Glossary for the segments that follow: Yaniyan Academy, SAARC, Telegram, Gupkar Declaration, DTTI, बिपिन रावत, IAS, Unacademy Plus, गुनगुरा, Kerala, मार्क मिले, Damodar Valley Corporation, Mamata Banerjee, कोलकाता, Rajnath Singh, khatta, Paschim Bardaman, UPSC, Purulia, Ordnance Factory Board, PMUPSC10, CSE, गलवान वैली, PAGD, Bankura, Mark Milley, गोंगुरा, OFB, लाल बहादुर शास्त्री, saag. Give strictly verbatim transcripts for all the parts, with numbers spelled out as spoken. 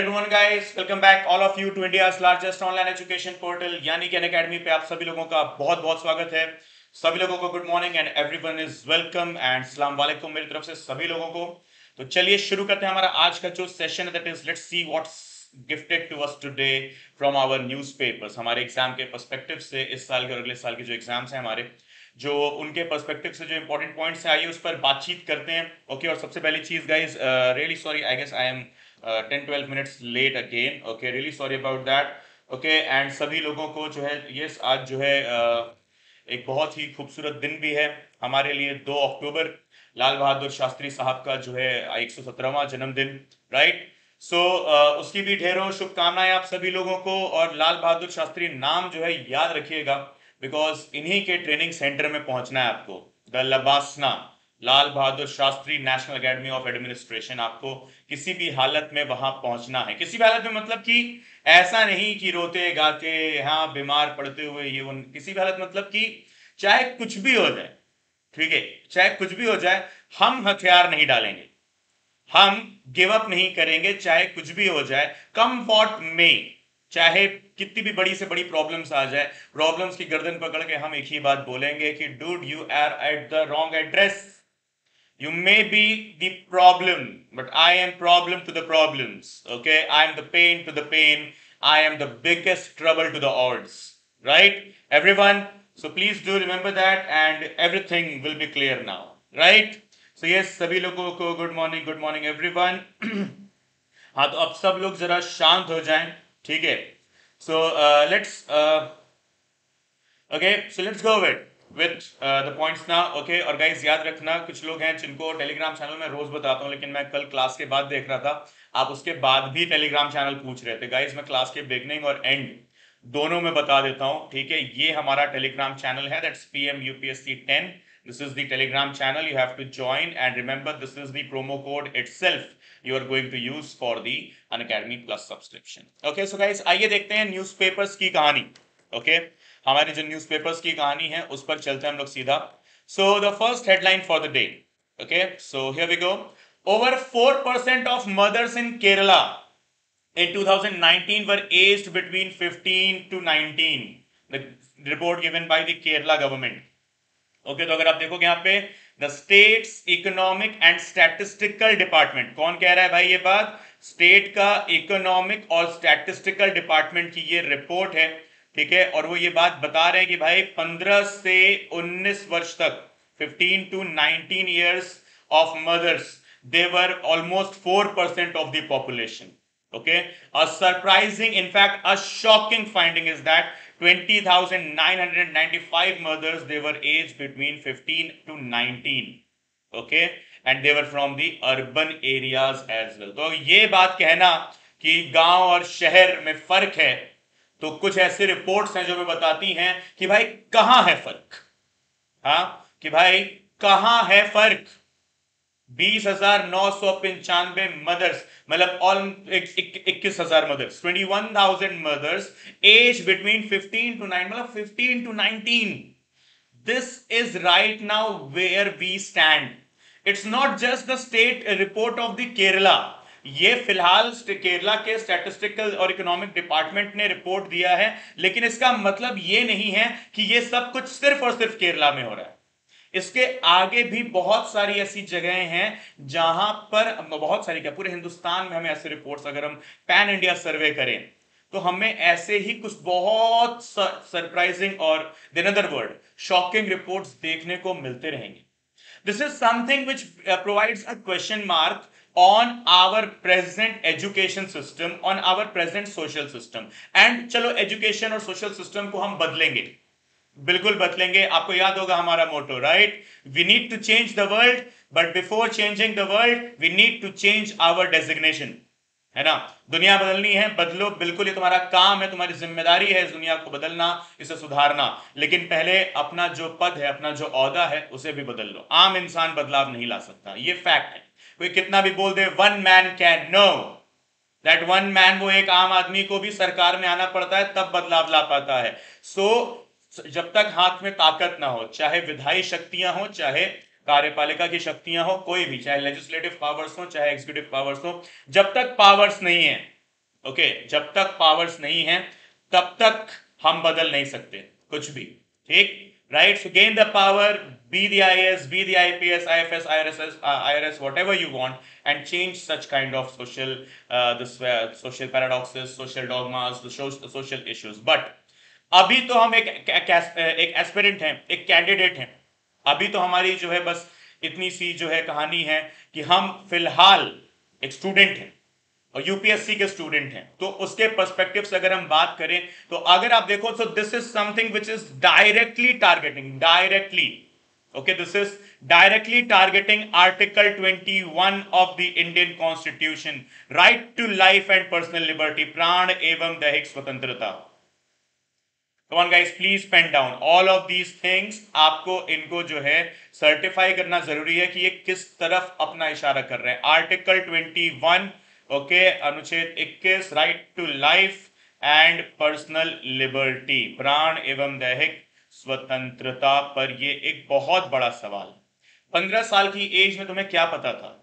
Good morning guys, welcome back all of you to India's largest online education portal Yaniyan Academy पे आप सभी लोगों का बहुत बहुत स्वागत है। सभी लोगों को good morning and everyone is welcome and सलाम वालेकुम मेरी तरफ से सभी लोगों को। तो चलिए शुरू करते हैं हमारा आज का जो सेशन है, that is let's see what's gifted to us today from our newspapers। हमारे एग्जाम के पर्सपेक्टिव से इस साल के और अगले साल के जो एग्जाम्स हैं हमारे, जो उनके पर्सपेक्टिव से जो इंपॉर्टेंट पॉइंट्स हैं आइए उस पर बातचीत करते हैं। ओके okay, और सबसे पहली चीज guys, really sorry I guess I am ten twelve minutes late again, okay really sorry about that, okay and सभी लोगों को जो है यस yes, आज जो है uh, एक बहुत ही खूबसूरत दिन भी है हमारे लिए, दो अक्टूबर लाल बहादुर शास्त्री साहब का जो है एक सौ सत्रहवां जन्मदिन, राइट। सो उसकी भी ढेरों शुभकामनाएं आप सभी लोगों को। और लाल बहादुर शास्त्री नाम जो है याद रखिएगा बिकॉज इन्हीं के ट्रेनिंग सेंटर में पहुंचना है आपको, the LBSNAA लाल बहादुर शास्त्री national academy of administration. आपको किसी भी हालत में वहां पहुंचना है, किसी भी हालत में मतलब कि ऐसा नहीं कि रोते गाते हाँ बीमार पड़ते हुए ये उन, किसी भी हालत मतलब कि चाहे कुछ भी हो जाए, ठीक है, चाहे कुछ भी हो जाए हम हथियार नहीं डालेंगे, हम गिव अप नहीं करेंगे, चाहे कुछ भी हो जाए कंफर्ट में, चाहे कितनी भी बड़ी से बड़ी प्रॉब्लम्स आ जाए, प्रॉब्लम्स की गर्दन पकड़ के हम एक ही बात बोलेंगे कि dude you are at the wrong address, you may be the problem but I am problem to the problems, okay, I am the pain to the pain, I am the biggest trouble to the odds, right everyone? So please do remember that and everything will be clear now, right? So yes, sabhi logo ko good morning, good morning everyone। ha to ab sab log zara shant ho jaye, theek hai? So uh, let's uh, okay so let's go with With uh, the points now, okay। और guys याद रखना, कुछ लोग हैं जिनको Telegram channel में रोज बताता हूँ, लेकिन मैं कल क्लास के बाद देख रहा था, आप उसके बाद भी टेलीग्राम चैनल पूछ रहे थे। गाइज मैं क्लास के बिगनिंग और एंड दोनों में बता देता हूँ, ठीक है। ये हमारा टेलीग्राम चैनल है, that's P M U P S C ten, this is the Telegram channel, you have to join and remember this is the promo code itself you are going to use for the Unacademy plus subscription. Okay so guys आइए देखते हैं newspapers की कहानी, okay okay? हमारे जो newspapers की कहानी है उस पर चलते हैं हम लोग सीधा। So the first headline for the day, okay so here we go. Over four percent of mothers in Kerala in twenty nineteen were aged between fifteen to nineteen, the report given by the Kerala government. Okay तो अगर आप देखोगे यहाँ पे the state's economic and statistical department, कौन कह रहा है भाई ये बात? स्टेट का इकोनॉमिक और स्टैटिस्टिकल डिपार्टमेंट की ये रिपोर्ट है, ठीक है। और वो ये बात बता रहे हैं कि भाई पंद्रह से उन्नीस वर्ष तक fifteen to nineteen years of mothers they were almost four percent of the population, okay। A surprising, in fact a shocking finding is that twenty thousand nine hundred ninety-five mothers they were aged between fifteen to nineteen, okay, and they were from the urban areas as well। तो ये बात कहना कि गांव और शहर में फर्क है, तो कुछ ऐसे रिपोर्ट्स हैं जो हमें बताती हैं कि भाई कहां है फर्क, हाँ कि भाई कहां है फर्क। बीस हजार नौ सौ पंचानवे मदर्स, मतलब ऑल इक्कीस हजार mothers, twenty one thousand mothers age between fifteen to nineteen, मतलब fifteen to nineteen। This is right now where we stand. It's not just the state report of the Kerala, ये फिलहाल केरला के स्टैटिस्टिकल और economic department ने report दिया है, लेकिन इसका मतलब ये नहीं है कि ये सब कुछ सिर्फ और सिर्फ केरला में हो रहा है। इसके आगे भी बहुत सारी ऐसी जगहें हैं जहां पर, बहुत सारी क्या पूरे हिंदुस्तान में हमें ऐसे रिपोर्ट्स, अगर हम पैन इंडिया सर्वे करें तो हमें ऐसे ही कुछ बहुत सरप्राइजिंग और in other word shocking reports देखने को मिलते रहेंगे। This is something which provides a question mark on our present education system, on our present social system। and चलो education और social system को हम बदलेंगे, बिल्कुल बदलेंगे। आपको याद होगा हमारा motto, right, we need to change the world but before changing the world we need to change our designation, है ना। दुनिया बदलनी है, बदलो, बिल्कुल ये तुम्हारा काम है, तुम्हारी जिम्मेदारी है इस दुनिया को बदलना, इसे सुधारना, लेकिन पहले अपना जो पद है, अपना जो औहदा है उसे भी बदल लो। आम इंसान बदलाव नहीं ला सकता, ये फैक्ट है। कोई कितना भी बोल दे one man can no that one man, वो एक आम आदमी को भी सरकार में आना पड़ता है तब बदलाव ला पाता है। सो so, जब तक हाथ में ताकत ना हो, चाहे विधायी शक्तियां हो, चाहे कार्यपालिका की शक्तियां हो, कोई भी, चाहे लेजिस्लेटिव पावर्स हो, चाहे एग्जीक्यूटिव पावर्स हो, जब तक पावर्स नहीं है ओके okay, जब तक पावर्स नहीं है तब तक हम बदल नहीं सकते कुछ भी, ठीक right. So gain the power, be the IAS, be the IPS, IFS, IRS, IRS, whatever you want and change such kind of social the social paradoxes, social dogmas, social issues. But अभी तो हम एक एक aspirant हैं, एक candidate हैं। अभी तो हमारी जो है बस इतनी सी जो है कहानी है कि हम फिलहाल एक स्टूडेंट हैं और यूपीएससी के स्टूडेंट हैं। तो उसके पर्सपेक्टिव से अगर हम बात करें तो अगर आप देखो, so this is something which is directly targeting, directly okay this is directly targeting article इक्कीस of the Indian constitution, right to life and personal liberty, प्राण एवं दैहिक स्वतंत्रता। Come on guys, please pen down all of these things। आपको इनको जो है certify करना जरूरी है कि ये किस तरफ अपना इशारा कर रहे हैं। आर्टिकल इक्कीस ओके अनुच्छेद इक्कीस, right to life and personal liberty, प्राण एवं दैहिक स्वतंत्रता पर ये एक बहुत बड़ा सवाल। पंद्रह साल की एज में तुम्हें क्या पता था?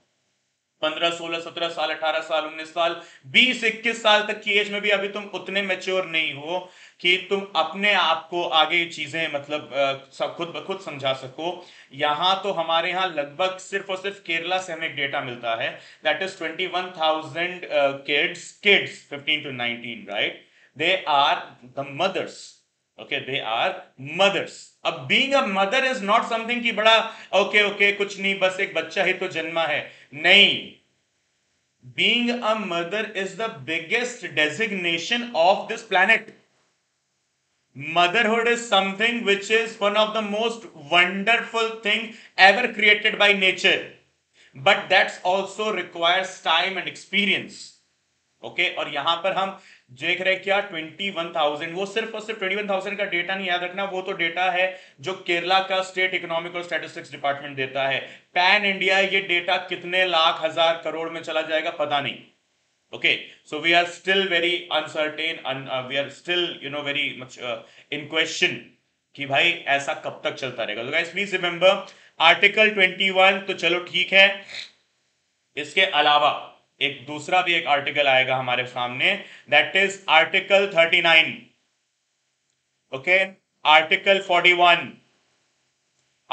पंद्रह, सोलह, सत्रह साल, अठारह साल, उन्नीस साल, बीस, इक्कीस साल तक की एज में भी अभी तुम उतने मैच्योर नहीं हो कि तुम अपने आप को आगे चीजें मतलब सब खुद ब खुद समझा सको। यहाँ तो हमारे यहाँ लगभग सिर्फ और सिर्फ केरला से हमें एक डेटा मिलता है, that is twenty one thousand kids kids fifteen to nineteen, right, they are the mothers, okay they are mothers. अब being a mother is not something कि बड़ा ओके okay, ओके okay, कुछ नहीं बस एक बच्चा ही तो जन्मा है, नहीं। Being a mother is the biggest designation of this planet. Motherhood is something which is one of the most wonderful thing ever created by nature, but that's also requires time and experience okay. और यहां पर हम देख रहे क्या, twenty one thousand, वो सिर्फ और सिर्फ ट्वेंटी वन थाउजेंड का डेटा नहीं याद रखना, वो तो डेटा है जो केरला का स्टेट इकोनॉमिक और स्टैटिस्टिक्स डिपार्टमेंट देता है। पैन इंडिया ये डेटा कितने लाख हजार करोड़ में चला जाएगा पता नहीं okay. So we are still very uncertain, we are still you know very much in question कि भाई ऐसा कब तक चलता रहेगा। तो गाइस प्लीज रिमेंबर आर्टिकल इक्कीस तो चलो ठीक है, इसके अलावा एक दूसरा भी एक आर्टिकल आएगा हमारे सामने, that is article thirty nine okay, article forty one,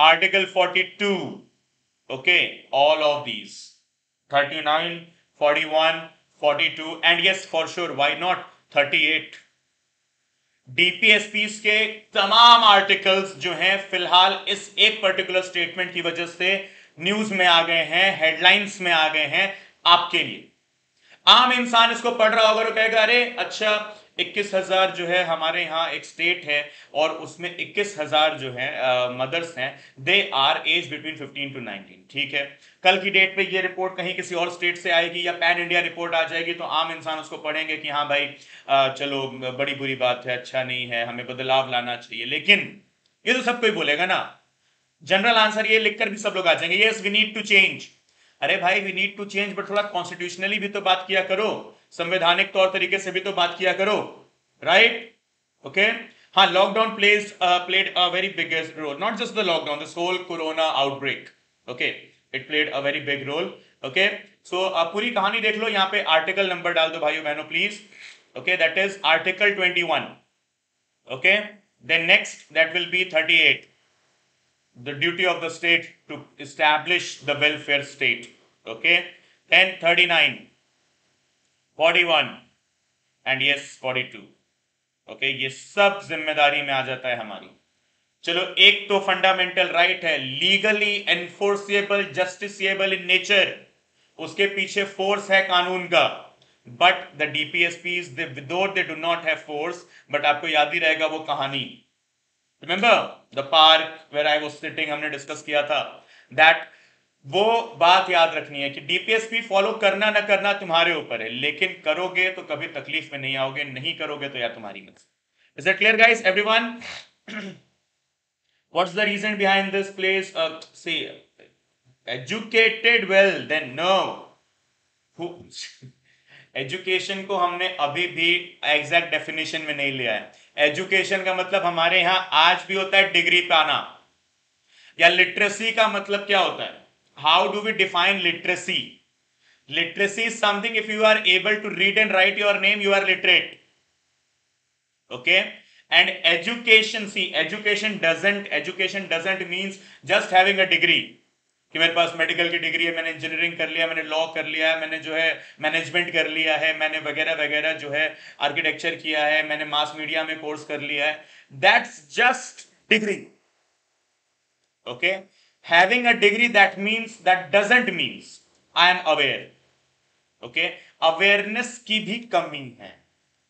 article forty two okay, all of these thirty nine, forty one, forty two and yes for sure why not thirty eight. DPSPs के तमाम articles जो हैं फिलहाल इस एक particular statement की वजह से न्यूज में आ गए हैं, हेडलाइंस में आ गए हैं आपके लिए। आम इंसान इसको पढ़ रहा होगा और कहेगा अरे अच्छा इक्कीस हजार जो है हमारे यहाँ एक स्टेट है और उसमें इक्कीस हजार जो है मदर्स हैं, they are age between fifteen to nineteen, ठीक है। कल की डेट पे ये रिपोर्ट कहीं किसी और स्टेट से आएगी या पैन इंडिया रिपोर्ट आ जाएगी तो आम इंसान उसको पढ़ेंगे कि हाँ भाई आ, चलो बड़ी बुरी बात है, अच्छा नहीं है, हमें बदलाव लाना चाहिए। लेकिन ये तो सब कोई बोलेगा ना, जनरल आंसर ये लिखकर भी सब लोग आ जाएंगे, yes we need to change. अरे भाई we need to change but थोड़ा कॉन्स्टिट्यूशनली भी तो बात किया करो, संवैधानिक तौर तरीके से भी तो बात किया करो, राइट ओके okay? हाँ, lockdown plays played a very biggest role, not just the lockdown, this whole corona outbreak okay, it played a very big role okay. सो पूरी कहानी देख लो, यहाँ पे आर्टिकल नंबर डाल दो भाइयों बहनों please okay, that is article इक्कीस okay. Then next that will be thirty eight, the duty of the state to establish the welfare state okay, then thirty nine, forty one and yes forty two okay, ये सब जिम्मेदारी में आ जाता है हमारी। चलो एक तो फंडामेंटल राइट right है, legally enforceable, justiciable in nature, उसके पीछे फोर्स है कानून का, but the DPSPs they without they do not have force, but आपको याद ही रहेगा वो कहानी, remember the park where I was sitting, हमने डिस्कस किया था दैट। वो बात याद रखनी है कि डीपीएसपी फॉलो करना ना करना तुम्हारे ऊपर है, लेकिन करोगे तो कभी तकलीफ में नहीं आओगे, नहीं करोगे तो यार तुम्हारी मर्जी। Is it clear guys everyone, what's the reason behind this place, see educated well then no, education को हमने अभी भी एग्जैक्ट डेफिनेशन में नहीं लिया है। एजुकेशन का मतलब हमारे यहाँ आज भी होता है डिग्री पाना, या लिटरेसी का मतलब क्या होता है, how do we define literacy, Literacy is something, if you are able to read and write your name, you are literate. Okay. And education, see, education doesn't, education doesn't means just having a degree. कि मेरे पास medical की degree है, मैंने engineering कर लिया, मैंने law कर लिया है, मैंने जो है मैनेजमेंट कर लिया है, मैंने वगैरह वगैरह जो है आर्किटेक्चर किया है, मैंने मास मीडिया में कोर्स कर लिया है, that's just degree. Okay, having a degree that means, that doesn't means I am aware. Okay, awareness की भी कमी है.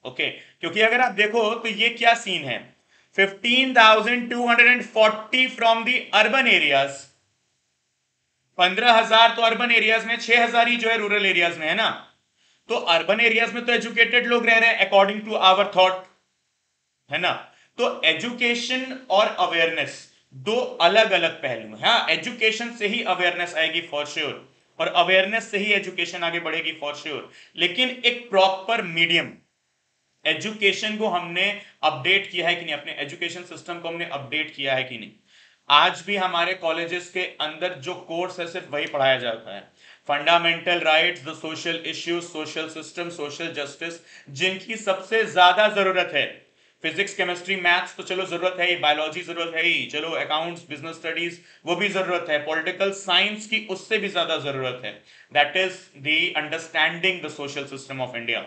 Okay okay? क्योंकि अगर आप देखो तो ये क्या सीन है, fifteen thousand two hundred and forty from the urban areas, पंद्रह हजार तो अर्बन एरियाज में, छह हजार ही जो है रूरल एरियाज में है ना. तो अर्बन एरियाज में तो एजुकेटेड लोग रह रहे हैं अकॉर्डिंग टू आवर थॉट, है ना. तो एजुकेशन और अवेयरनेस दो अलग अलग पहलू हैं. हाँ, एजुकेशन से ही अवेयरनेस आएगी फॉर श्योर, और अवेयरनेस से ही एजुकेशन आगे बढ़ेगी फॉर श्योर. लेकिन एक प्रॉपर मीडियम, एजुकेशन को हमने अपडेट किया है कि नहीं, अपने एजुकेशन सिस्टम को हमने अपडेट किया है कि नहीं. आज भी हमारे कॉलेजेस के अंदर जो कोर्स है सिर्फ वही पढ़ाया जाता है, fundamental rights, the social issues, social system, social justice, जिनकी सबसे ज्यादा जरूरत है. फिजिक्स, केमिस्ट्री, मैथ्स तो चलो जरूरत है ही, बायोलॉजी जरूरत है ही, चलो अकाउंट्स, बिजनेस स्टडीज वो भी जरूरत है, पॉलिटिकल साइंस की उससे भी ज्यादा जरूरत है. That is the understanding the social system of India,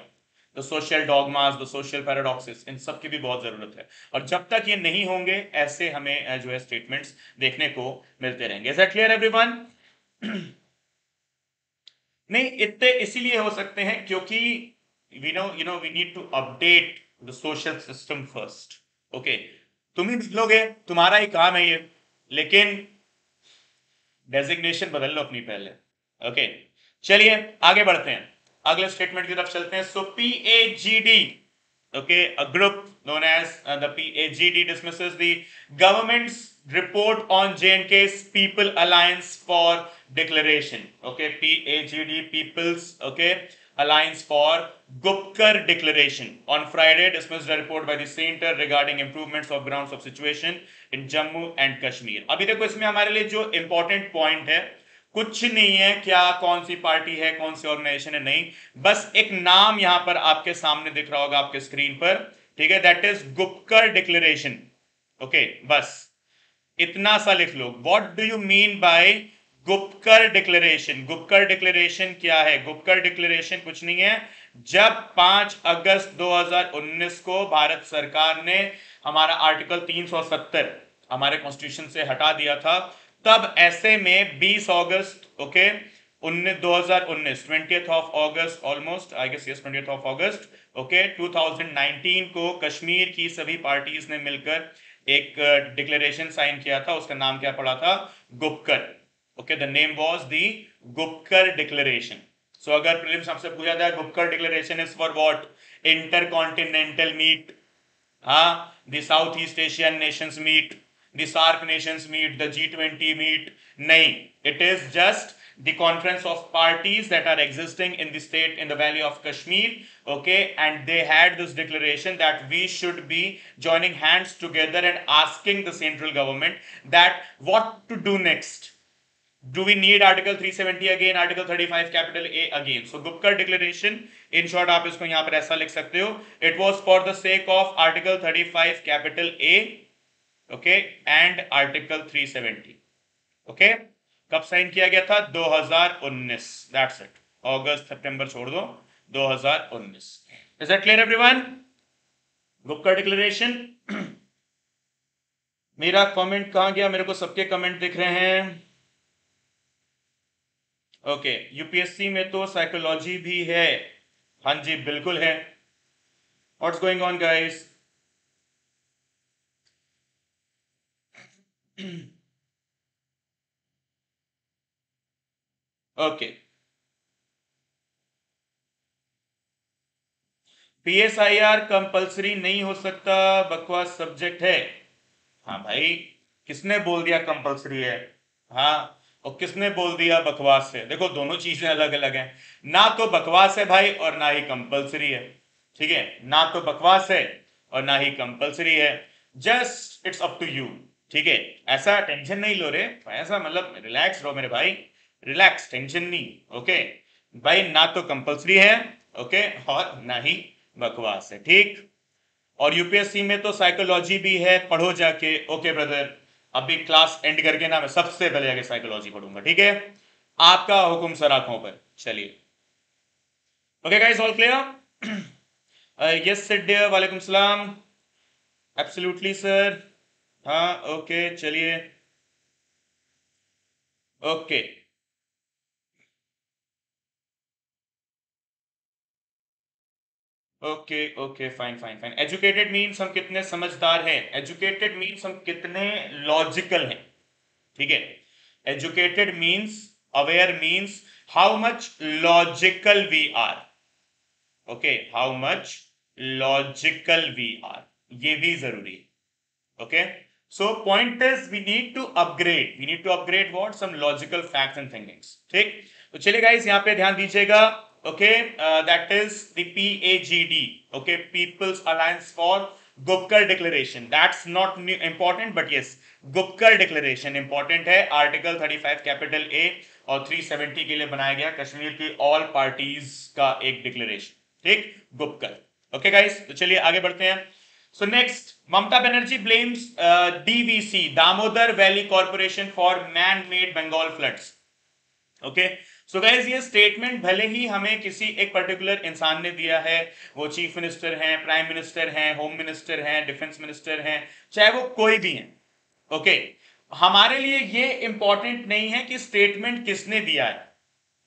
the social dogmas, the social paradoxes, इन सब की भी बहुत जरूरत है. और जब तक ये नहीं होंगे, ऐसे हमें जो है स्टेटमेंट्स देखने को मिलते रहेंगे. Is that clear everyone? नहीं, इतने इसीलिए हो सकते हैं क्योंकि we know you know we need to update the social system first. Okay, तुम ही निकलोगे, तुम्हारा ही काम है ये, लेकिन डेजिग्नेशन बदल लो अपनी पहले. Okay okay. चलिए आगे बढ़ते हैं, अगले स्टेटमेंट की तरफ चलते हैं. So P A G D, okay, a group known as the P A G D dismisses the government's report on J and K's people alliance for declaration. Okay, P A G D, people's okay alliance for Gupkar declaration. On Friday dismissed a report by the centre regarding improvements of grounds of situation in Jammu and Kashmir. अभी देखो, इसमें हमारे लिए जो important point है कुछ नहीं है, क्या कौन सी पार्टी है, कौन सी ऑर्गेनाइजेशन है, नहीं, बस एक नाम यहां पर आपके सामने दिख रहा होगा आपके स्क्रीन पर, ठीक है, that is Gupkar declaration. Okay, बस इतना सा लिख लो. What do you mean by Gupkar declaration? Gupkar declaration क्या है? गुपकर डिक्लेरेशन कुछ नहीं है, जब पांच अगस्त दो हजार उन्नीस को भारत सरकार ने हमारा आर्टिकल तीन सौ सत्तर हमारे कॉन्स्टिट्यूशन से हटा दिया था, तब ऐसे में बीस अगस्त ओके उन्नीस दो हजार उन्नीस, twentieth of August almost I guess, yes twentieth of August okay दो हजार उन्नीस को कश्मीर की सभी पार्टीज ने मिलकर एक डिक्लेरेशन साइन किया था. उसका नाम क्या पड़ा था? Gupkar. Okay, the name was the Gupkar declaration. So अगर प्रीलिम्स हमसे पूछा जाए Gupkar declaration is for what, intercontinental meet, हाँ, the south east Asian nations meet, the SAARC nations meet, the G twenty meet, nahin. It is just the conference of parties that are existing in the state, in the valley of Kashmir, okay, and they had this declaration that we should be joining hands together and asking the central government that what to do next. Do we need Article three seventy again, Article thirty-five capital A again? So Gupkar Declaration, in short आप इसको यहाँ पर ऐसा लिख सकते हो, it was for the sake of Article thirty-five capital A, okay and article three seventy. Okay, कब sign किया गया था? दो हजार उन्नीस. दैट्स इट, अगस्त सितंबर छोड़ दो, दो हजार उन्नीस. Is that clear everyone? Gupkar declaration. मेरा कमेंट कहां गया? मेरे को सबके कमेंट दिख रहे हैं. ओके, यूपीएससी में तो साइकोलॉजी भी है. हाँ जी, बिल्कुल है. What's going on guys? Okay, PSIR compulsory नहीं हो सकता, बकवास सब्जेक्ट है. हाँ भाई, किसने बोल दिया कंपलसरी है? हाँ, और किसने बोल दिया बकवास है? देखो, दोनों चीजें अलग अलग हैं. ना तो बकवास है भाई और ना ही कंपलसरी है, ठीक है, ना तो बकवास है और ना ही कंपलसरी है. Just it's up to you, ठीक है. ऐसा टेंशन नहीं लो रे, ऐसा मतलब रिलैक्स रहो मेरे भाई, रिलैक्स, टेंशन नहीं. ओके, भाई ना तो कंपल्सरी है ओके और ना ही बकवास है, ठीक। और यूपीएससी में तो साइकोलॉजी भी है, पढ़ो जाके। ओके ब्रदर, अभी क्लास एंड करके ना मैं सबसे पहले जाके साइकोलॉजी पढ़ूंगा, ठीक है। आपका हुक्म सर, आंखों पर। चलिए okay guys, all clear? Yes sir, dear वालेकुम सलाम, एब्सोल्युटली सर, हाँ ओके। चलिए okay, okay okay, fine fine fine. Educated means हम कितने समझदार हैं, एजुकेटेड मीन्स हम कितने लॉजिकल हैं, ठीक है। Educated means, aware means how much logical we are, okay, how much logical we are, ये भी जरूरी है, okay. So point is we need to upgrade, we need to upgrade what, some logical facts and thinkings, ठीक। तो चलिए guys यहाँ पे ध्यान दीजिएगा, okay, that is the P A G D, okay, people's alliance for Gupkar declaration, that's not important but yes Gupkar declaration important है। Article thirty five capital A और three seventy के लिए बनाया गया कश्मीर की ऑल पार्टीज का एक डिक्लेरेशन, ठीक, गुपकर। ओके गाइस, तो चलिए आगे बढ़ते हैं। So next, Mamata Banerjee blames D V C Damodar valley corporation for man made Bengal floods. Okay so guys, ये स्टेटमेंट भले ही हमें किसी एक पर्टिकुलर इंसान ने दिया है, वो चीफ मिनिस्टर हैं, प्राइम मिनिस्टर हैं, होम मिनिस्टर हैं, डिफेंस मिनिस्टर हैं, चाहे वो कोई भी हैं, ओके okay. हमारे लिए ये इंपॉर्टेंट नहीं है कि स्टेटमेंट किसने दिया है,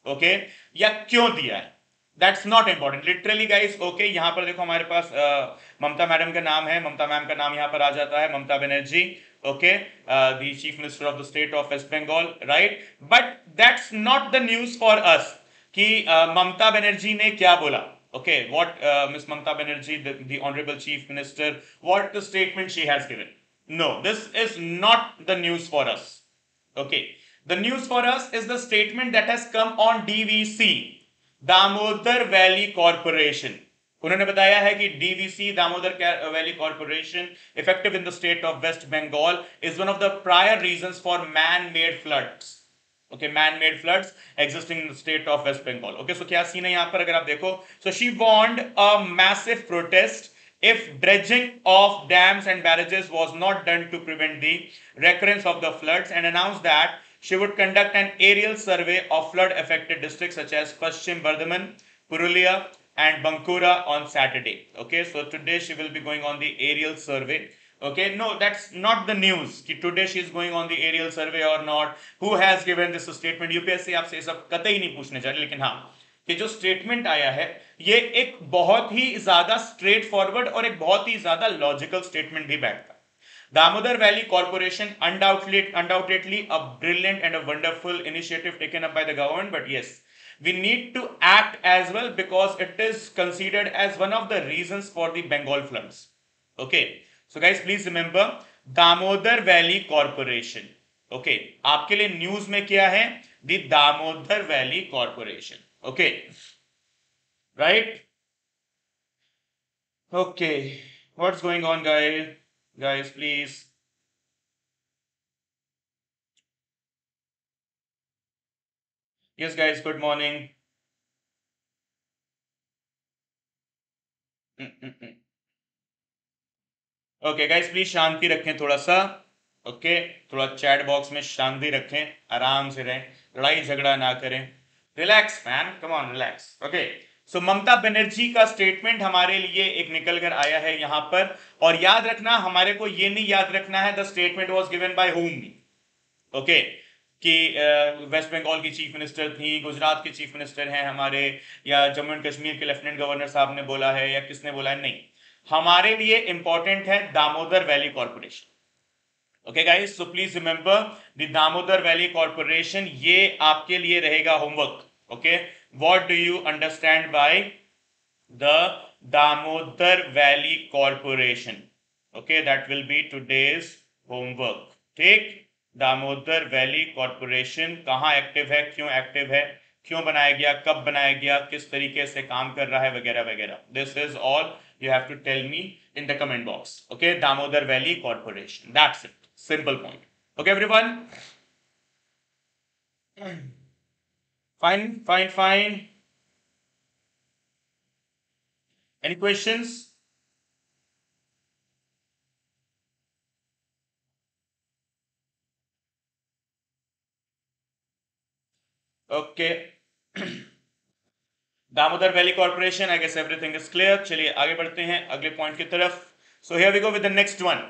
ओके okay? या क्यों दिया है, that's not important literally guys. Okay, यहाँ पर देखो हमारे पास uh, ममता मैडम का नाम है, ममता मैम का नाम यहाँ पर आ जाता है, Mamata Banerjee, okay, the chief minister of the state of waste Bengal, right. But that's not the news for us कि uh, ममता बनर्जी ने क्या बोला, okay, what miss Mamata Banerjee, the honourable chief minister, what the statement she has given. No, this is not the news for us. Okay, the news for us is the statement that has come on D V C, Damodar Valley Corporation. उन्होंने बताया है कि D V C, Damodar Valley Corporation, effective in the state of West Bengal, is one of the prior reasons for man-made floods. Okay, man-made floods existing in the state of West Bengal. Okay, so क्या scene है यहाँ पर अगर आप देखो, so she warned a massive protest if dredging of dams and barrages was not done to prevent the recurrence of the floods, and announced that she would conduct an aerial survey of flood affected districts such as Paschim Bardaman, Purulia and Bankura on Saturday. Okay, so today she will be going on the aerial survey. Okay, no, that's not the news कि today she is going on the aerial survey or not, who has given this statement. U P S C आपसे ये सब कतई नहीं पूछने जा रही, लेकिन हाँ कि जो स्टेटमेंट आया है ये एक बहुत ही ज्यादा स्ट्रेट फॉरवर्ड और एक बहुत ही ज्यादा लॉजिकल स्टेटमेंट भी बैठता है। Damodar valley Corporation undoubtedly a brilliant and a wonderful initiative taken up by the government, but yes, we need to act as well because it is considered as one of the reasons for the Bengal floods. Okay, so guys please remember Damodar valley corporation. Okay, आपके लिए news में क्या है, the Damodar valley corporation. Okay right, okay, what's going on guys, guys please. Yes guys, good morning. Okay guys, please शांति रखें थोड़ा सा, okay okay, थोड़ा चैट बॉक्स में शांति रखें, आराम से रहें, लड़ाई झगड़ा ना करें, relax man, come on relax. Okay so Mamata Banerjee का स्टेटमेंट हमारे लिए एक निकल कर आया है यहाँ पर, और याद रखना हमारे को ये नहीं याद रखना है the statement was given by home, okay, कि वेस्ट बंगाल की चीफ मिनिस्टर थी, गुजरात के चीफ मिनिस्टर हैं हमारे, या जम्मू एंड कश्मीर के लेफ्टिनेंट गवर्नर साहब ने बोला है, या किसने बोला है, नहीं, हमारे लिए इंपॉर्टेंट है Damodar valley corporation. Okay guys, so please remember the Damodar valley corporation, ये आपके लिए रहेगा homework. Okay, what do you understand by the Damodar valley corporation, okay, that will be today's homework, ठीक। दामोदर वैली कॉर्पोरेशन कहाँ एक्टिव है, क्यों एक्टिव है, क्यों बनाया गया, कब बनाया गया, किस तरीके से काम कर रहा है, वगैरह वगैरह, this is all you have to tell me in the comment box. Okay, Damodar valley corporation, that's it, simple point. Okay everyone, fine fine fine Any questions? Okay. Damodar Valley Corporation, I guess everything is clear. चलिए आगे बढ़ते हैं अगले point की तरफ. So here we go with the next one.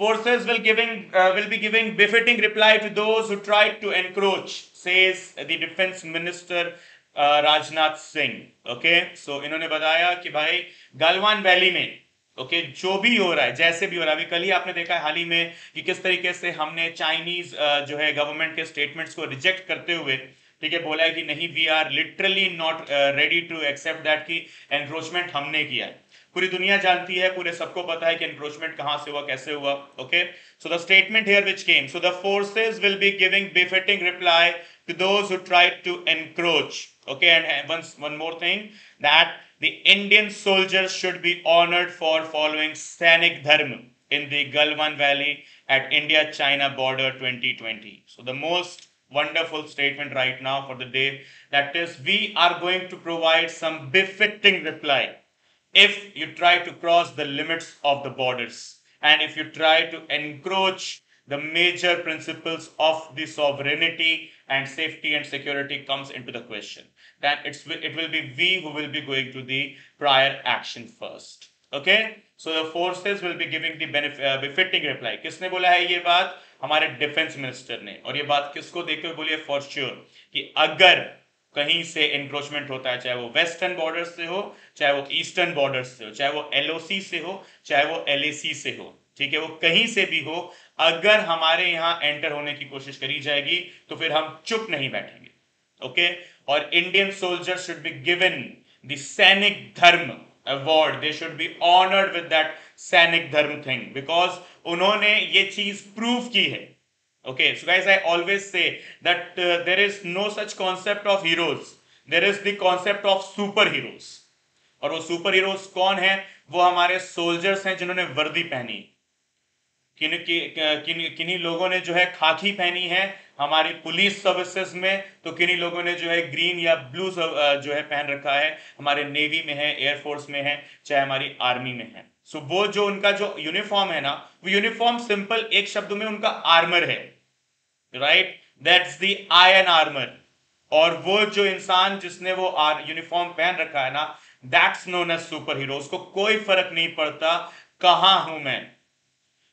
Forces will giving uh, will be giving befitting reply to those who tried to encroach, says the Defense Minister uh, Rajnath Singh. Okay, so इन्होंने बताया कि भाई गलवान वैली में okay okay, जो भी हो रहा है जैसे भी हो रहा है, अभी कल ही आपने देखा है हाल ही में कि किस तरीके से हमने चाइनीज uh, जो है गवर्नमेंट के स्टेटमेंट्स को रिजेक्ट करते हुए ठीक है बोला है कि नहीं we are literally not ready to accept that कि एनक्रोचमेंट हमने किया है. पूरी दुनिया जानती है, पूरे सबको पता है कि एनक्रोचमेंट कहां से हुआ, कैसे हुआ. Okay so the statement here which came, so the forces will be giving befitting reply to those who tried to encroach. Okay and once one more thing that the Indian soldiers should be honoured for following सैनिक धर्म in the गलवान वैली at India China border twenty twenty. So the most wonderful statement right now for the day, that is we are going to provide some befitting reply if you try to cross the limits of the borders and if you try to encroach the major principles of the sovereignty and safety and security comes into the question, then it's it will be we who will be going to the prior action first. Okay, so the forces will be giving the benefit, uh, befitting reply. किसने बोला है ये बात? हमारे defence minister ने. और ये बात किसको देखते हुए बोली है? फॉर श्योर कि अगर कहीं से एनक्रोचमेंट होता है, चाहे वो वेस्टर्न बॉर्डर से हो, चाहे वो ईस्टर्न बॉर्डर से हो, चाहे वो एलओसी से हो, चाहे वो एलएसी से हो, ठीक है, वो कहीं से भी हो, अगर हमारे यहाँ एंटर होने की कोशिश करी जाएगी तो फिर हम चुप नहीं बैठेंगे. Okay okay? और Indian soldier should be given the सैनिक धर्म award, they should be honored with that Sainik Dharm thing because उन्होंने ये चीज प्रूव की है. Okay, so guys, I always say that uh, there is no such concept of heroes. There is the concept of superheroes. और वो superheroes कौन हैं? वो हमारे soldiers हैं जिन्होंने वर्दी पहनी. किन किन किन्हीं लोगों ने जो है खाकी पहनी है हमारी पुलिस सर्विसेज में, तो किन्हीं लोगों ने जो है ग्रीन या ब्लू जो है पहन रखा है हमारे नेवी में है, एयरफोर्स में है, चाहे हमारी आर्मी में है. सो so, वो जो उनका जो यूनिफॉर्म है ना, वो यूनिफॉर्म सिंपल एक शब्द में उनका आर्मर है, right? That's the iron armour. और वो जो इंसान जिसने वो यूनिफॉर्म पहन रखा है ना, that's known as super hero. उसको कोई फर्क नहीं पड़ता कहाँ हूं मैं,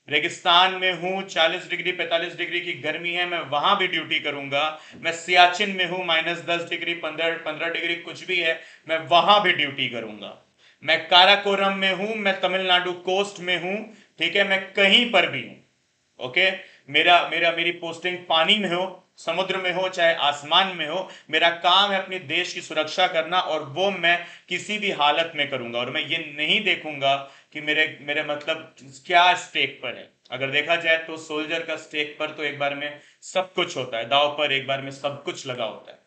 रेगिस्तान में हूँ, चालीस डिग्री पैंतालीस डिग्री की गर्मी है, मैं वहां भी ड्यूटी करूंगा. मैं सियाचिन में हूँ, माइनस दस डिग्री पंद्रह पंद्रह डिग्री कुछ भी है, मैं वहां भी ड्यूटी करूंगा. मैं काराकोरम में हूँ, मैं तमिलनाडु कोस्ट में हूँ, ठीक है, मैं कहीं पर भी हूँ. ओके मेरा मेरा मेरी पोस्टिंग पानी में हो, समुद्र में हो, चाहे आसमान में हो, मेरा काम है अपने देश की सुरक्षा करना, और वो मैं किसी भी हालत में करूंगा. और मैं ये नहीं देखूंगा कि मेरे मेरे मतलब क्या स्टेक पर है. अगर देखा जाए तो सोल्जर का स्टेक पर तो एक बार में सब कुछ होता है, दाव पर एक बार में सब कुछ लगा होता है.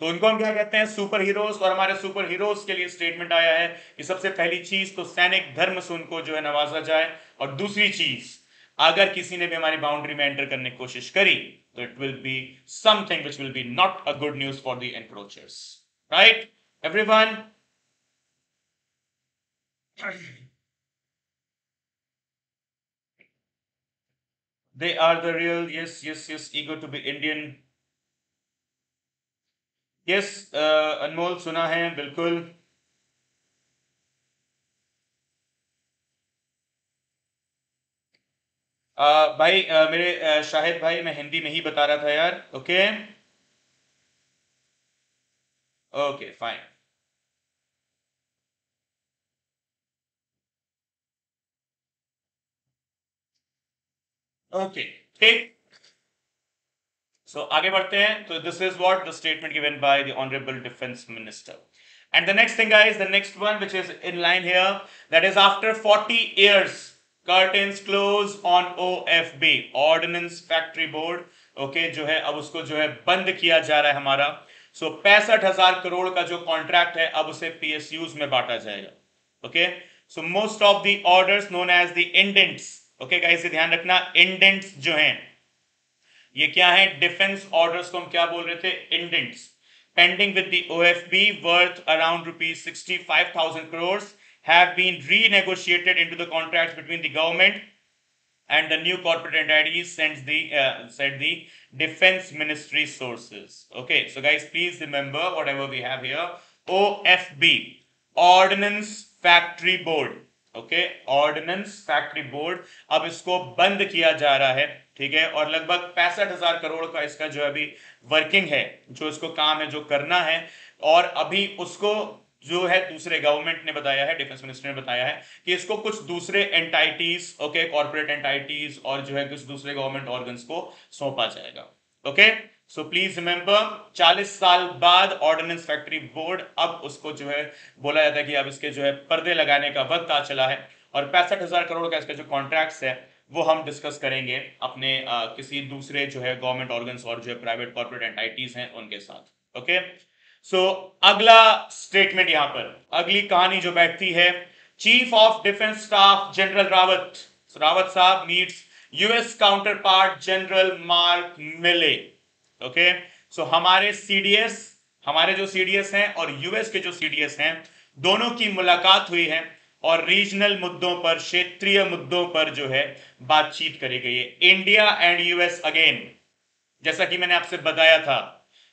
तो उनको हम क्या कहते हैं? Super heroes. और हमारे सुपर हीरोज के लिए स्टेटमेंट आया है कि सबसे पहली चीज तो सैनिक धर्म से उनको जो है नवाजा जाए, और दूसरी चीज अगर किसी ने भी हमारी बाउंड्री में एंटर करने की कोशिश करी तो it will be something which will be not a good news for the encroachers, right everyone? They are the real, yes, yes, yes, eager to be Indian. Yes, uh, Anmol सुना है, बिल्कुल. uh, भाई uh, मेरे uh, Shahid भाई, मैं हिंदी में ही बता रहा था यार. Okay okay fine. ओके ठीक, सो आगे बढ़ते हैं. तो this is what the statement given by the honourable defence minister. And the next thing guys, the next one which is in line here, that is after forty years curtains close on O F B ordnance factory board. Okay जो है अब उसको जो है बंद किया जा रहा है हमारा. सो पैंसठ हजार करोड़ का जो कॉन्ट्रैक्ट है अब उसे P S Us में बांटा जाएगा. Okay so most of the orders known as the indents. Okay okay, guys ध्यान रखना, इंडेंट्स जो हैं ये क्या है? डिफेंस ऑर्डर्स को हम क्या बोल रहे थे? Indents. Pending with the O F B worth around rupees sixty five thousand crore have been renegotiated into the contracts between the government and the new corporate entities, sends the uh, said the Defense Ministry sources. Okay, so guys, please remember whatever we have here. O F B, Ordnance Factory Board. Okay, Ordnance Factory Board. अब इसको बंद किया जा रहा है, ठीक है, और लगभग पैंसठ हजार करोड़ का इसका जो अभी वर्किंग है, जो इसको काम है, जो करना है, और अभी उसको जो है दूसरे गवर्नमेंट ने बताया है, डिफेंस मिनिस्टर ने बताया है कि इसको कुछ दूसरे एंटाइटीज, ओके, कॉर्पोरेट एंटाइटीज और जो है कुछ दूसरे गवर्नमेंट ऑर्गन्स को सौंपा जाएगा. ओके, सो प्लीज रिमेंबर, चालीस साल बाद ऑर्डिनेंस फैक्ट्री बोर्ड, अब उसको जो है बोला जाता है कि अब इसके जो है पर्दे लगाने का वक्त आ चला है, और पैंसठ हजार करोड़ का इसका जो कॉन्ट्रैक्ट्स है वो हम डिस्कस करेंगे अपने आ, किसी दूसरे जो है गवर्नमेंट ऑर्गन्स और जो है प्राइवेट कॉर्पोरेट एंटाइटीज हैं उनके साथ. ओके, सो so, अगला स्टेटमेंट यहां पर, अगली कहानी जो बैठती है, chief of defence staff general Rawat Rawat साहब meets US counterpart general मार्क मिले. ओके, सो हमारे सीडीएस, हमारे जो सीडीएस हैं और यूएस के जो सीडीएस हैं, दोनों की मुलाकात हुई है और रीजनल मुद्दों पर, क्षेत्रीय मुद्दों पर जो है बातचीत करी गई है. इंडिया एंड यूएस अगेन, जैसा कि मैंने आपसे बताया था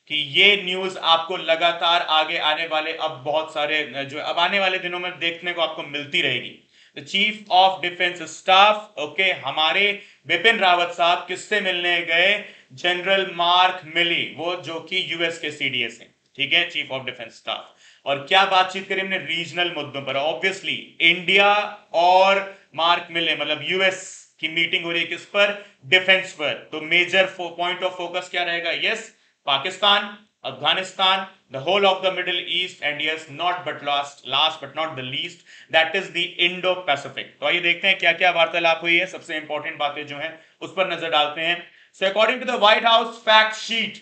कि ये न्यूज आपको लगातार आगे आने वाले, अब बहुत सारे जो अब आने वाले दिनों में देखने को आपको मिलती रहेगी. The chief of defence staff, okay, हमारे बिपिन रावत साहब किससे मिलने गए? जनरल मार्क मिली, वो जो कि यूएस के सीडीएस हैं, ठीक है, चीफ ऑफ डिफेंस स्टाफ. और क्या बातचीत करी हमने? रीजनल मुद्दों पर. ऑब्वियसली इंडिया और मार्क मिले, मतलब यूएस की मीटिंग हो रही है किस पर? डिफेंस पर. तो मेजर पॉइंट ऑफ फोकस क्या रहेगा? Yes, Pakistan, Afghanistan, the whole of the Middle East, and yes, not but last, last but not the least, that is the Indo-Pacific. तो आइए देखते हैं क्या क्या वार्तालाप हुई है, सबसे इंपॉर्टेंट बातें जो हैं उस पर नजर डालते हैं. So according to the White House fact sheet,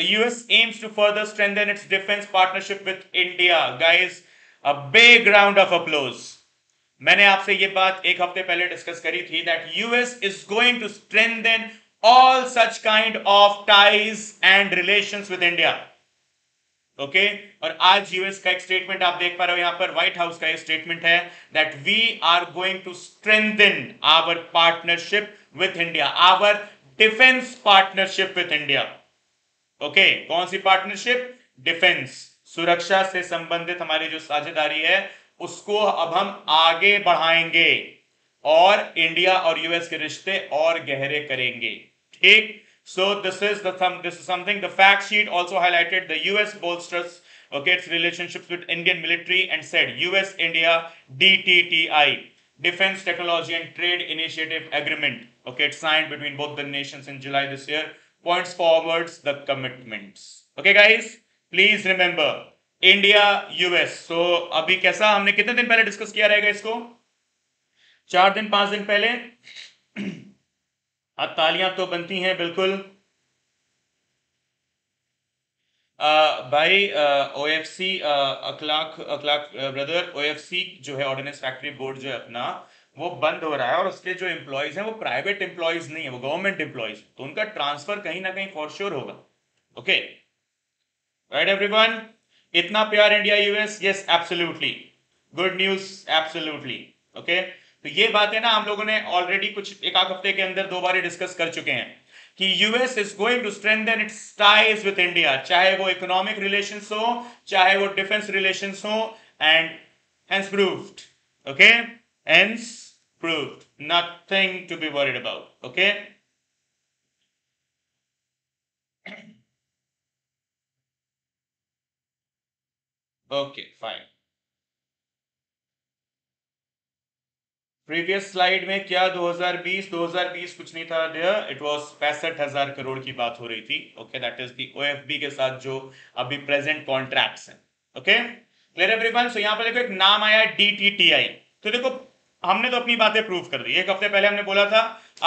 the U S aims to further strengthen its defense partnership with India. Guys, a big round of applause. मैंने आपसे ये बात एक हफ्ते पहले डिस्कस करी थी that U S is going to strengthen all such kind of ties and relations with India. Okay, और आज यूएस का एक स्टेटमेंट आप देख पा रहे हो यहाँ पर, व्हाइट हाउस का एक स्टेटमेंट है that we are going to strengthen our partnership with India, our defense partnership with India. Okay, कौन सी पार्टनरशिप? डिफेंस, सुरक्षा से संबंधित हमारी जो साझेदारी है उसको अब हम आगे बढ़ाएंगे और इंडिया और यूएस के रिश्ते और गहरे करेंगे. So this is the th this is something the fact sheet also highlighted. The U S bolsters, okay, its relationships with Indian military and said U S India D T T I, Defense Technology and Trade Initiative Agreement, okay, it's signed between both the nations in July this year, points forwards the commitments. Okay guys, please remember India U S. So अभी कैसा, हमने कितने दिन पहले discuss किया रहेगा इसको? चार दिन पांच दिन पहले. अब तालियां तो बनती हैं बिल्कुल. आ, भाई ओएफसी अखलाक अखलाक ब्रदर, ओएफसी जो है ऑर्डिनेंस फैक्ट्री बोर्ड जो है अपना, वो बंद हो रहा है और उसके जो एम्प्लॉयज हैं वो प्राइवेट एम्प्लॉयज नहीं है, वो गवर्नमेंट एम्प्लॉयज, तो उनका ट्रांसफर कहीं ना कहीं फॉर श्योर होगा. ओके, राइट एवरीवन, इतना प्यार India US, yes absolutely good news, absolutely. Okay, तो ये बातें ना हम लोगों ने ऑलरेडी कुछ एक आध हफ्ते के अंदर दो बार डिस्कस कर चुके हैं कि US is going to strengthen its ties with India, चाहे वो इकोनॉमिक रिलेशंस हो, चाहे वो डिफेंस रिलेशंस हो, and hence proved. Okay, hence proved, nothing to be worried about. Okay, okay fine. Previous slide में क्या दो हज़ार बीस कुछ नहीं था देयर, इट वाज पैंसठ हजार करोड़ की बात हो रही थी. Okay, that is the OFB के साथ जो अभी प्रेजेंट कॉन्ट्रैक्ट्स हैं. Okay, clear everyone. सो यहाँ पर देखो एक नाम आया है डीटीटीआई, तो देखो हमने तो अपनी बातें प्रूव कर दी, एक हफ्ते पहले हमने बोला था,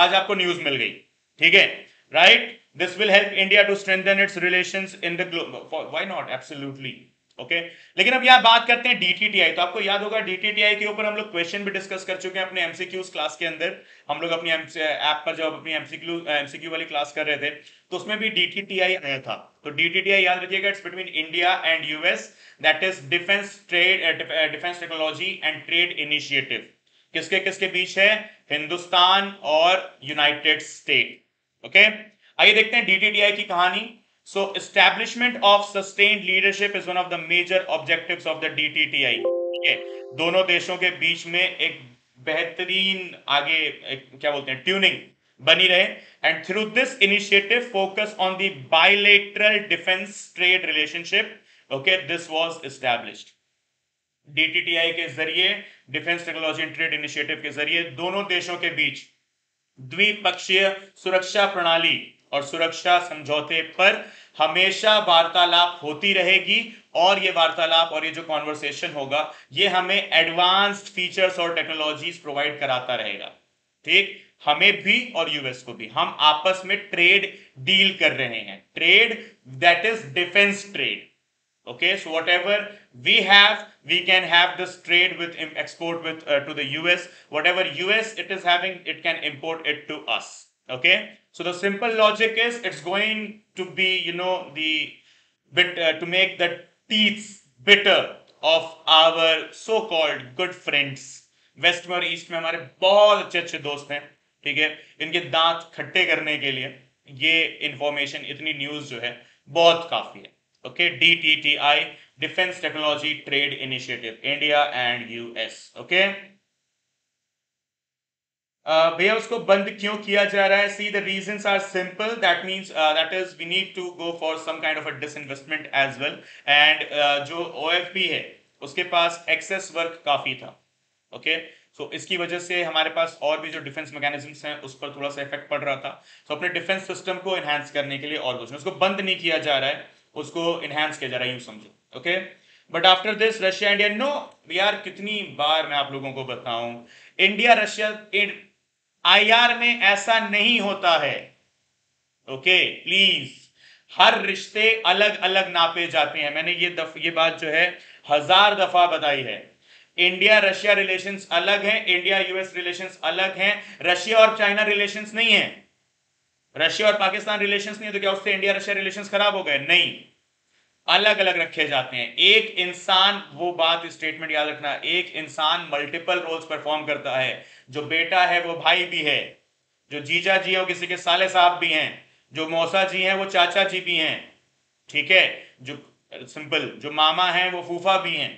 आज आपको न्यूज मिल गई, ठीक है, right. This will help India to strengthen its relations in the globe, why not, absolutely. Okay. लेकिन अब यहाँ बात करते हैं डीटीटीआई, तो आपको याद होगा डीटीटीआई के ऊपर हम लोग क्वेश्चन भी डिस्कस कर चुके हैं अपने एमसीक्यूज क्लास के अंदर। हम लोग अपनी ऐप पर जब अपनी एमसीक्यू एमसीक्यू वाली क्लास कर रहे थे तो उसमें भी डीटीटीआई आया था। तो डीटीटीआई याद रखिएगा, it's between India and US, that is defence trade defence technology and trade initiative. किसके किसके बीच है? हिंदुस्तान और यूनाइटेड स्टेट। ओके, आइए देखते हैं डीटीटीआई की कहानी। So establishment of sustained leadership is one of the major objectives of the D T T I. Okay. दोनों देशों के बीच में एक बेहतरीन आगे एक, क्या बोलते हैं, ट्यूनिंग बनी रहे, and through this initiative focus on the bilateral defense trade relationship. Okay, this was established. D T T I के जरिए, defence technology and trade initiative के जरिए दोनों देशों के बीच द्विपक्षीय सुरक्षा प्रणाली और सुरक्षा समझौते पर हमेशा वार्तालाप होती रहेगी, और ये वार्तालाप और ये जो कॉन्वर्सेशन होगा ये हमें एडवांस्ड फीचर्स और टेक्नोलॉजीज प्रोवाइड कराता रहेगा। ठीक, हमें भी और यूएस को भी। हम आपस में ट्रेड डील कर रहे हैं, trade that is defence trade. Okay, so whatever we have we can have this trade with export with uh, to the U S, whatever U S it is having it can import it to us. Okay, so the simple logic is it's going to be, you know, the bit uh, to make the teeth bitter of our so called good friends. West में और east में हमारे बहुत अच्छे अच्छे दोस्त हैं, ठीक है, इनके दांत खट्टे करने के लिए ये इंफॉर्मेशन, इतनी न्यूज जो है बहुत काफी है। Okay, D T T I defence technology trade initiative, India and US. Okay Uh, भैया उसको बंद क्यों किया जा रहा है? See the reasons are simple, that means that is we need to go for some kind of a disinvestment as well, and जो OFP है उसके पास एक्सेस वर्क काफी था। Okay okay? सो so, इसकी वजह से हमारे पास और भी जो डिफेंस मैकेनिज्म्स हैं उस पर थोड़ा सा इफेक्ट पड़ रहा था। सो so, अपने डिफेंस सिस्टम को एनहांस करने के लिए और कुछ नहीं, उसको बंद नहीं किया जा रहा है, उसको एनहांस किया जा रहा है, यूँ समझो। Okay, but after this Russia India, no यार कितनी बार मैं आप लोगों को बताऊँ, इंडिया रशिया आई आर में ऐसा नहीं होता है। ओके, प्लीज, हर रिश्ते अलग अलग नापे जाते हैं। मैंने ये दफ, ये बात जो है हजार दफा बताई है। इंडिया रशिया रिलेशंस अलग हैं, इंडिया यूएस रिलेशंस अलग हैं, रशिया और चाइना रिलेशंस नहीं है, रशिया और पाकिस्तान रिलेशंस नहीं है। तो क्या उससे इंडिया रशिया रिलेशंस खराब हो गए? नहीं, अलग अलग रखे जाते हैं। एक इंसान, वो बात स्टेटमेंट याद रखना, एक इंसान मल्टीपल रोल्स परफॉर्म करता है। जो बेटा है वो भाई भी है, जो जीजा जी है वो किसी के साले साहब भी हैं, जो मौसा जी हैं वो चाचा जी भी हैं, ठीक है, जो सिंपल जो मामा हैं वो फूफा भी हैं।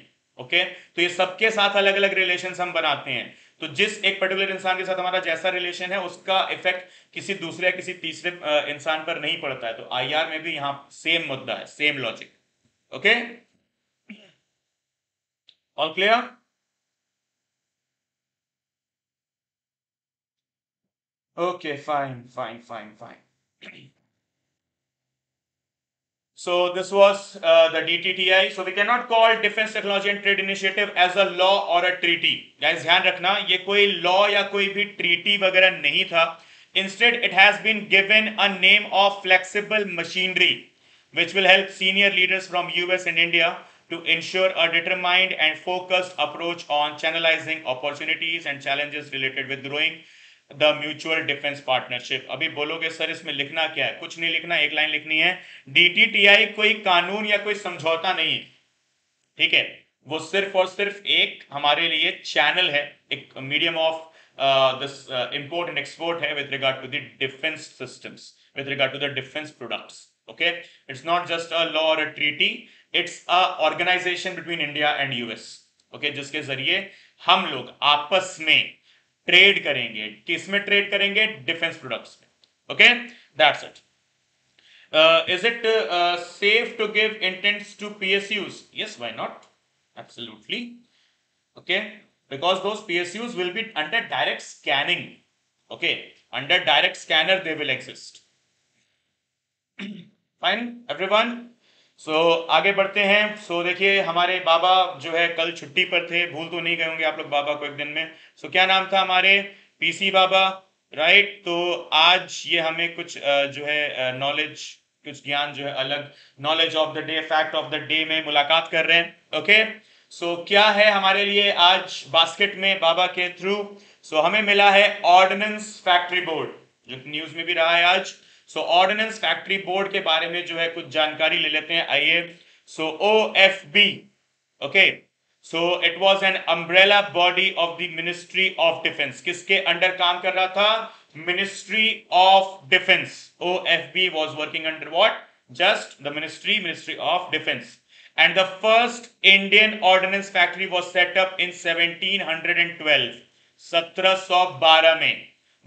ओके, तो ये सबके साथ अलग अलग रिलेशन हम बनाते हैं। तो जिस एक पर्टिकुलर इंसान के साथ हमारा जैसा रिलेशन है उसका इफेक्ट किसी दूसरे किसी तीसरे इंसान पर नहीं पड़ता है। तो आई आर में भी यहाँ सेम मुद्दा है, same logic. Okay, all clear. Okay, fine fine fine fine. So this was uh, the D T T I. So we cannot call Defense Technology and Trade Initiative as a law or a treaty. Guys, ध्यान रखना, ये कोई law या कोई भी treaty वगैरह नहीं था। Instead, it has been given a name of flexible machinery, which will help senior leaders from U S and India to ensure a determined and focused approach on channelizing opportunities and challenges related with growing the mutual defence partnership. अभी बोलोगे sir इसमें लिखना क्या है? कुछ नहीं लिखना, एक लाइन लिखनी है, डीटीटीआई कोई कानून या कोई समझौता नहीं है, ठीक है, वो सिर्फ और सिर्फ एक हमारे लिए चैनल है, एक medium of this import and export है with regard to the defence systems, with regard to the defence products. Okay, it's not just a law और a treaty, it's a organisation between India and US. Okay, जिसके जरिए हम लोग आपस में trade करेंगे। किसमें ट्रेड करेंगे? डिफेंस प्रोडक्ट्स में। Okay, that's it. Is it safe to give intents to PSUs? Yes, why not, absolutely. Okay, because those PSUs will be under direct scanning. Okay, under direct scanner they will exist. Fine everyone. So so, आगे बढ़ते हैं। सो so, देखिए हमारे बाबा जो है कल छुट्टी पर थे, भूल तो नहीं गए होंगे आप लोग बाबा को एक दिन में। सो so, क्या नाम था हमारे? PC Baba, right. तो आज ये हमें कुछ जो है नॉलेज कुछ ज्ञान जो है अलग knowledge of the day fact of the day में मुलाकात कर रहे हैं। ओके सो क्या है हमारे लिए आज बास्केट में बाबा के थ्रू। सो so, हमें मिला है ऑर्डिनेंस फैक्ट्री बोर्ड जो न्यूज में भी रहा है आज। सो ऑर्डिनेंस फैक्ट्री बोर्ड के बारे में जो है कुछ जानकारी ले लेते हैं आइए। So O F B okay so it was an umbrella body of the ministry of defence. किसके अंडर काम कर रहा था? Ministry of defence. O F B was working under what? Just the ministry ministry of defence. And the first Indian ordnance factory was set up in seventeen twelve, seventeen twelve में,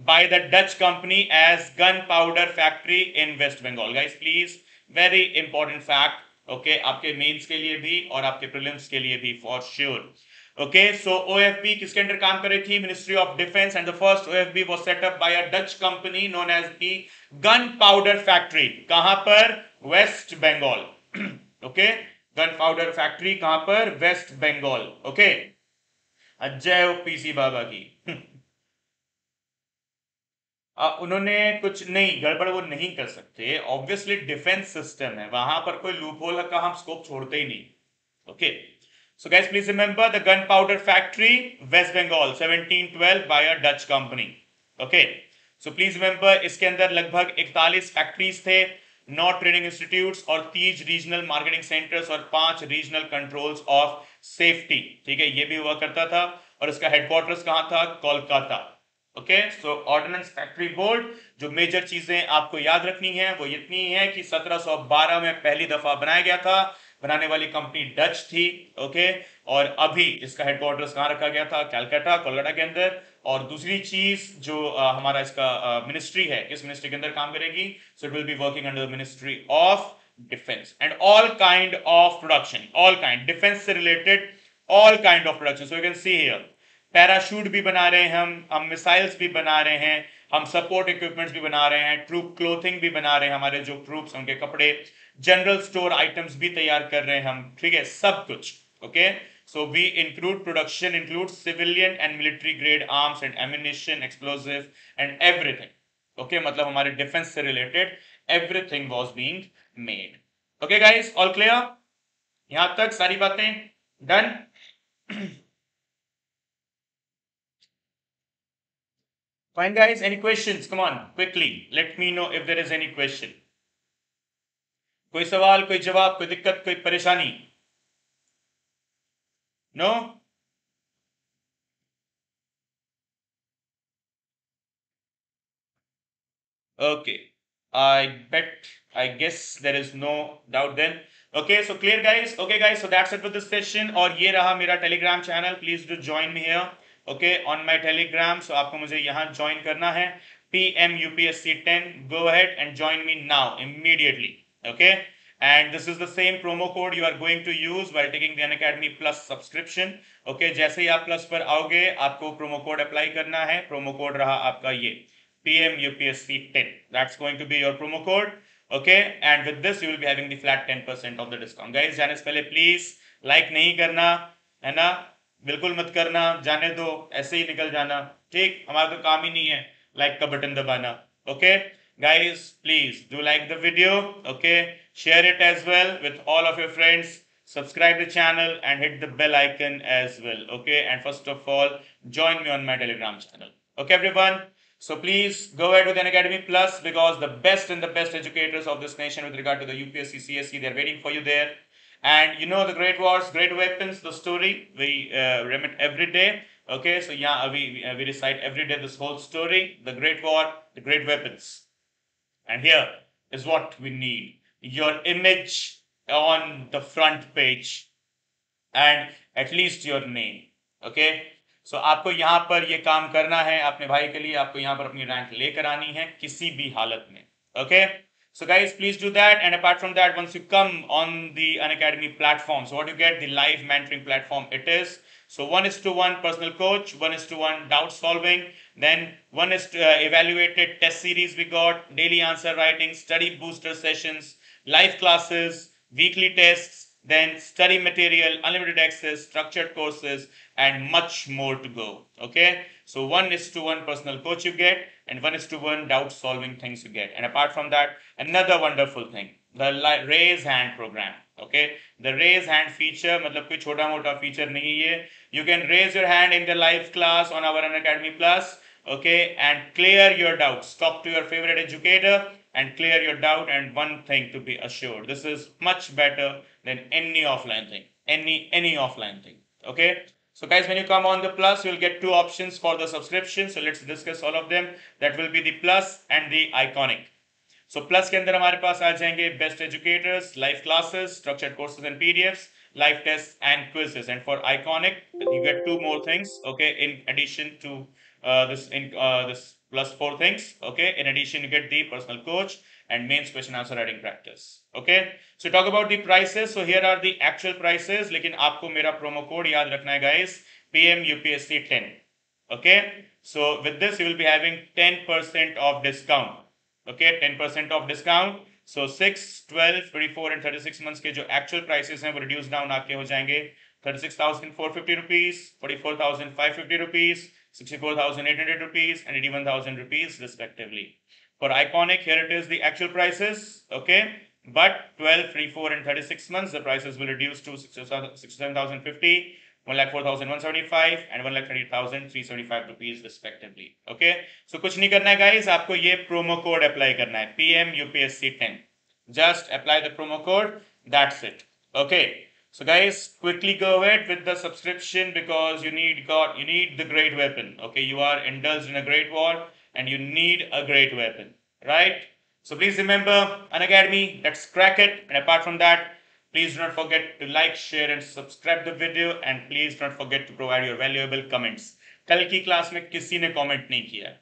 by the Dutch company as Gunpowder Factory in West Bengal. Guys, please, very important fact. Okay, आपके mains के लिए भी और आपके prelims के लिए भी for sure. Okay, so O F B किसके अंडर काम कर रही थी? Ministry of Defence, and the first O F B was set up by a Dutch company known as the Gunpowder Factory. कहाँ पर? West Bengal. Okay. Gunpowder factory कहां पर? Waste Bengal. Okay Ajay ओ पीसी बाबा की आ, उन्होंने कुछ नहीं गड़बड़ वो नहीं कर सकते, ऑब्वियसली डिफेंस सिस्टम है, वहां पर कोई लूपहोल का हम स्कोप छोड़ते ही नहीं। Okay so guys please remember the gunpowder factory waste Bengal seventeen twelve by a Dutch company. Okay so please remember इसके अंदर लगभग इकतालीस फैक्ट्रीज थे, नौ ट्रेनिंग इंस्टीट्यूट्स और तीस रीजनल मार्केटिंग सेंटर्स और पांच रीजनल कंट्रोल्स ऑफ सेफ्टी। ठीक है ये भी हुआ करता था और इसका हेडक्वार्टर्स कहां था? कोलकाता। Okay so ordnance factory board जो मेजर चीजें आपको याद रखनी है वो इतनी है कि सत्रह सौ बारह में पहली दफा बनाया गया था, बनाने वाली कंपनी डच थी। ओके और अभी इसका हेडक्वार्टर्स कहां रखा गया था? कलकत्ता, कोलकाता के अंदर। और दूसरी चीज जो uh, हमारा इसका मिनिस्ट्री uh, है किस मिनिस्ट्री के अंदर काम करेगी? So it will be working under the ministry of defence and all kind of production, all kind defence से related all kind of production. So you can see here parachute भी बना रहे हैं हम हम मिसाइल्स भी बना रहे हैं, हम सपोर्ट इक्विपमेंट्स भी बना रहे हैं, ट्रूप क्लोथिंग भी बना रहे हैं, हमारे जो ट्रूप्स उनके कपड़े, जनरल स्टोर आइटम्स भी तैयार कर रहे हैं हम। ठीक है सब कुछ। Okay so we include production includes civilian and military grade arms and ammunition, explosive and everything. okay matlab hamare defense se related everything was being made. okay guys all clear? yahan tak sari baatein done. fine guys, any questions? come on quickly let me know if there is any question. koi sawal, koi jawab, koi dikkat, koi pareshani? No? Okay. I bet, I guess there is no doubt then. Okay, so clear guys. Okay guys, so that's it for this session. और ये रहा मेरा Telegram channel. Please do join me here. Okay, on my Telegram. So आपको मुझे यहाँ join करना है. P M U P S C ten. Go ahead and join me now, immediately. Okay. And this is the same promo code you are going to use by taking the Unacademy Plus subscription. Okay, जैसे ही आप Plus पर आओगे आपको promo code apply करना है। Promo code रहा आपका ये P M U P S C ten. That's going to be your promo code. Okay, and with this you will be having the flat ten percent of the discount. Guys, जाने से पहले please like नहीं करना, है ना? बिल्कुल मत करना, जाने दो, ऐसे ही निकल जाना। ठीक, हमारा तो काम ही नहीं है like का बटन दबाना। Okay, guys, please do like the video. Okay. Share it as well with all of your friends, subscribe the channel and hit the bell icon as well. Okay, and first of all join me on my Telegram channel. Okay everyone, so please go ahead with Unacademy Plus because the best and the best educators of this nation with regard to the U P S C C S E, they're waiting for you there. And you know the great wars, great weapons, the story we uh, remit every day. Okay, so yeah we, we recite every day this whole story, the great war, the great weapons, and here is what we need. Your image on the front page and at least your name. okay so आपको यहाँ पर ये काम करना है अपने भाई के लिए, आपको यहाँ पर अपनी रैंक लेकर आनी है किसी भी हालत में। okay so guys please do that and apart from that once you come on the Unacademy platform so what you get the live mentoring platform it is so one is to one personal coach, one is to one doubt solving, then one is to, uh, evaluated test series we got, daily answer writing, study booster sessions, live classes, weekly tests, then study material, unlimited access, structured courses, and much more to go. Okay, so one is to one personal coach you get, and one is to one doubt solving things you get. And apart from that, another wonderful thing, the raise hand program. Okay, the raise hand feature, matlab koi chota mota feature nahi hai. You can raise your hand in the live class on our Unacademy Plus. Okay, and clear your doubts. Talk to your favorite educator and clear your doubt. And one thing to be assured, this is much better than any offline thing, any any offline thing. Okay, so guys, when you come on the Plus, you'll get two options for the subscription. So let's discuss all of them. That will be the Plus and the Iconic. So Plus ke andar hamare paas aa jayenge best educators, live classes, structured courses and P D Fs, live tests and quizzes. And for Iconic, you get two more things. Okay, in addition to uh, this, in uh, this plus four things. Okay, in addition, you get the personal coach and mains question answer writing practice. Okay, so talk about the prices. So here are the actual prices. Lekin aapko mera promo code yaad rakhna hai, guys. P M U P S C ten. Okay, so with this you will be having ten percent of discount. Okay, ten percent of discount. So six, twelve, twenty-four and thirty-six months के जो actual prices हैं वो reduce down आके हो जाएंगे thirty-six thousand four hundred fifty rupees, forty-four thousand five hundred fifty rupees, sixty-four thousand eight hundred rupees and eighty-one thousand rupees respectively. For Iconic, here it is the actual prices, okay, but twelve, twenty-four and thirty-six months the prices will reduce to sixty-seven thousand fifty, one lakh four thousand one hundred seventy-five and one lakh thirty thousand three hundred seventy-five rupees respectively. Okay, so kuch nahi karna hai guys, aapko ye promo code apply karna hai, P M U P S C ten. Just apply the promo code, that's it. Okay, so guys, quickly go ahead with the subscription because you need God, you need the great weapon. Okay, you are indulged in a great war and you need a great weapon, right? So please remember Unacademy, let's crack it. And apart from that, please do not forget to like, share and subscribe the video, and please don't forget to provide your valuable comments. Kal ki class mein kisi ne comment nahi kiya.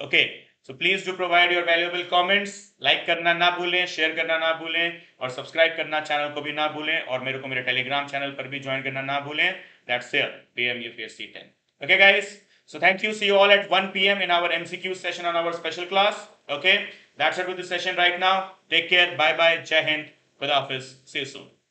Okay, so please do provide your valuable comments. Like karna na bhulein, share karna na bhulein aur subscribe karna channel ko bhi na bhulein aur mere ko mere Telegram channel par bhi join karna na bhulein. That's it, P M U P S C ten. Okay guys, so thank you. See you all at one P M in our M C Q session on our special class. Okay, that's it with the session right now. Take care. Bye bye. Jai Hind. Good office. See you soon.